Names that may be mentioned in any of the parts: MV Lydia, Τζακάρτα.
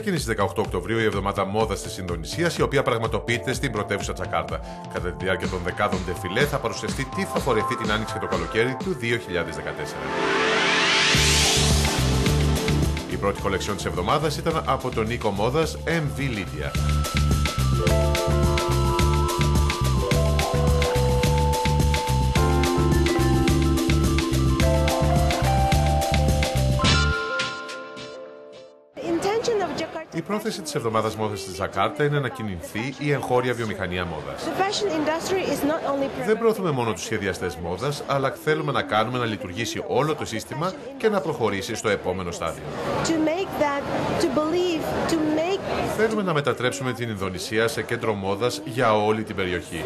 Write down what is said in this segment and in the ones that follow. ξεκινήσει 18 Οκτωβρίου η εβδομάδα μόδας της Ινδονησίας, η οποία πραγματοποιείται στην πρωτεύουσα Τζακάρτα. Κατά τη διάρκεια των δεκάδων ντεφιλέ θα παρουσιαστεί τι θα φορεθεί την άνοιξη και το καλοκαίρι του 2014. Η πρώτη κολεξιόν της εβδομάδας ήταν από τον οίκο μόδας MV Lydia. Η πρόθεση της εβδομάδας μόδας της Τζακάρτα είναι να κινηθεί η εγχώρια βιομηχανία μόδας. Δεν προωθούμε μόνο τους σχεδιαστές μόδας, αλλά θέλουμε να κάνουμε να λειτουργήσει όλο το σύστημα και να προχωρήσει στο επόμενο στάδιο. Θέλουμε να μετατρέψουμε την Ινδονησία σε κέντρο μόδας για όλη την περιοχή.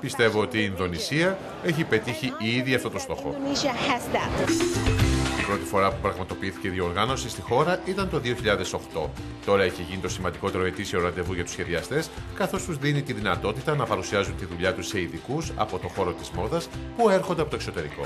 Πιστεύω ότι η Ινδονησία έχει πετύχει ήδη αυτό το στόχο. Η πρώτη φορά που πραγματοποιήθηκε η διοργάνωση στη χώρα ήταν το 2008. Τώρα έχει γίνει το σημαντικότερο ετήσιο ραντεβού για τους σχεδιαστές, καθώς τους δίνει τη δυνατότητα να παρουσιάζουν τη δουλειά τους σε ειδικούς από το χώρο της μόδας που έρχονται από το εξωτερικό.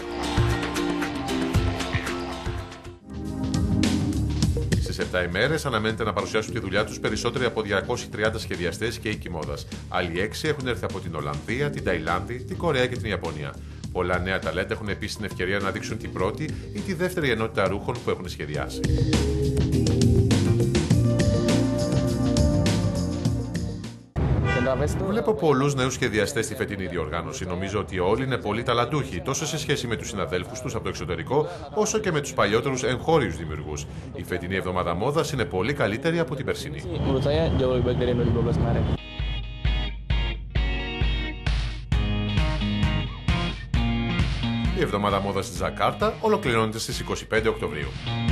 Στις 7 ημέρες αναμένεται να παρουσιάσουν τη δουλειά τους περισσότεροι από 230 σχεδιαστές και οίκοι μόδας. Άλλοι 6 έχουν έρθει από την Ολλανδία, την Ταϊλάνδη, την Κορέα και την Ιαπωνία. Πολλά νέα ταλέντα έχουν επίσης την ευκαιρία να δείξουν την πρώτη ή τη δεύτερη ενότητα ρούχων που έχουν σχεδιάσει. Βλέπω πολλούς νέους σχεδιαστές στη φετινή διοργάνωση. Νομίζω ότι όλοι είναι πολύ ταλαντούχοι, τόσο σε σχέση με τους συναδέλφους τους από το εξωτερικό, όσο και με τους παλιότερους εγχώριους δημιουργούς. Η φετινή εβδομάδα μόδας είναι πολύ καλύτερη από την περσινή. Η εβδομάδα μόδας στη Τζακάρτα ολοκληρώνεται στις 25 Οκτωβρίου.